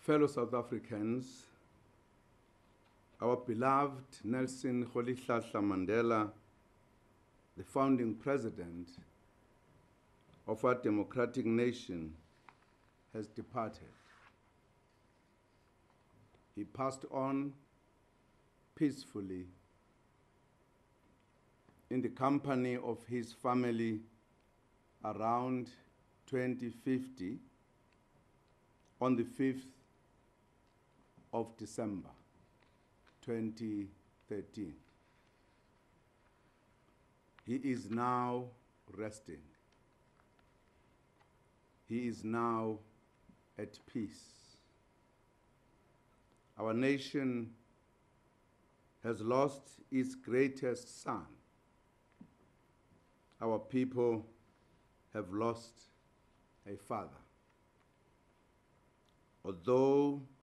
Fellow South Africans, our beloved Nelson Rolihlahla Mandela, the founding president of our democratic nation, has departed. He passed on peacefully in the company of his family around 2050 on the 5th of December 2013. He is now resting. He is now at peace. Our nation has lost its greatest son. Our people have lost a father. Although